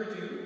overdue.